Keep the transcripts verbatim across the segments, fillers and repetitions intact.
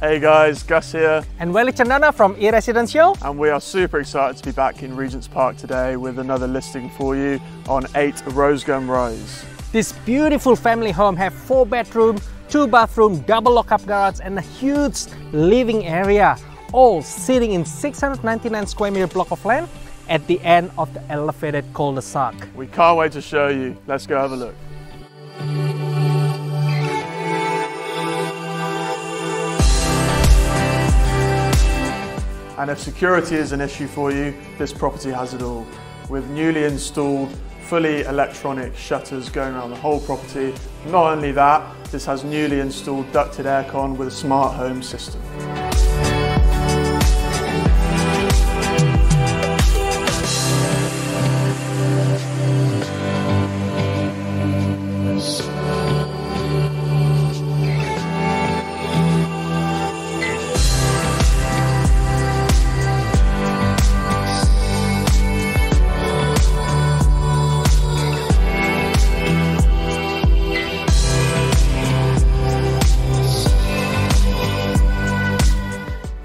Hey guys, Gus here. And Welly Cendana from E Residential. And we are super excited to be back in Regents Park today with another listing for you on Eight Rosegum Rise. This beautiful family home has four bedroom, two bathroom, double lock-up garage and a huge living area, all sitting in six hundred ninety-nine square meter block of land at the end of the elevated cul-de-sac. We can't wait to show you. Let's go have a look. And if security is an issue for you, this property has it all. With newly installed, fully electronic shutters going around the whole property. Not only that, this has newly installed ducted aircon with a smart home system.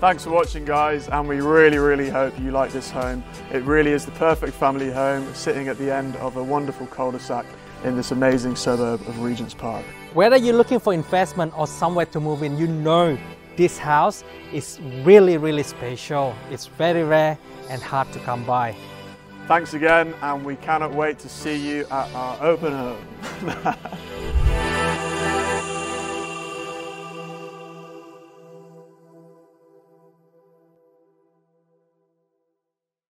Thanks for watching guys, and we really really hope you like this home. It really is the perfect family home sitting at the end of a wonderful cul-de-sac in this amazing suburb of Regents Park. Whether you're looking for investment or somewhere to move in, you know this house is really really special. It's very rare and hard to come by. Thanks again, and we cannot wait to see you at our open home.